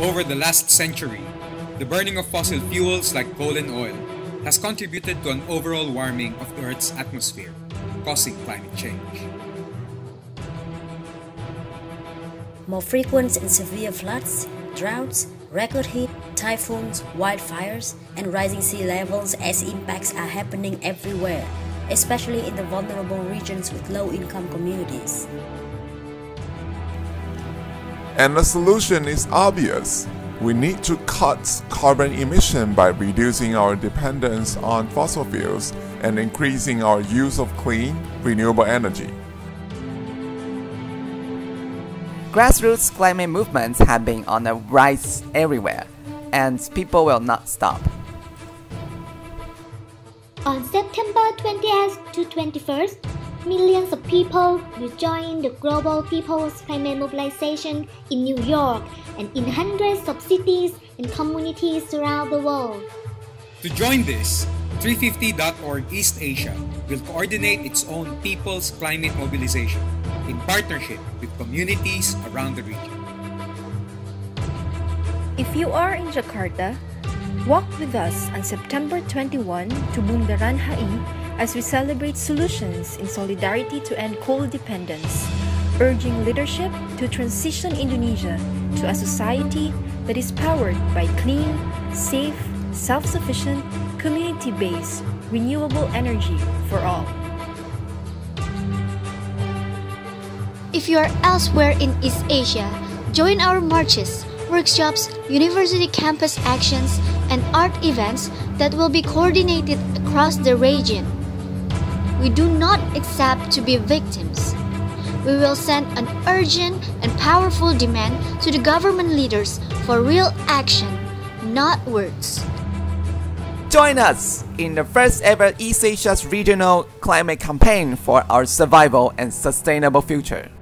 Over the last century, the burning of fossil fuels like coal and oil has contributed to an overall warming of the Earth's atmosphere, causing climate change. More frequent and severe floods, droughts, record heat, typhoons, wildfires, and rising sea levels as impacts are happening everywhere, especially in the vulnerable regions with low-income communities. And the solution is obvious. We need to cut carbon emission by reducing our dependence on fossil fuels and increasing our use of clean, renewable energy. Grassroots climate movements have been on the rise everywhere, and people will not stop. On September 20th to 21st, millions of people will join the global People's Climate Mobilization in New York and in hundreds of cities and communities around the world. To join this, 350.org East Asia will coordinate its own People's Climate Mobilization in partnership with communities around the region. If you are in Jakarta, walk with us on September 21 to Bundaran HI as we celebrate solutions in solidarity to end coal dependence, urging leadership to transition Indonesia to a society that is powered by clean, safe, self-sufficient, community-based, renewable energy for all. If you are elsewhere in East Asia, join our marches, workshops, university campus actions, and art events that will be coordinated across the region. We do not accept to be victims. We will send an urgent and powerful demand to the government leaders for real action, not words. Join us in the first ever East Asia's regional climate campaign for our survival and sustainable future.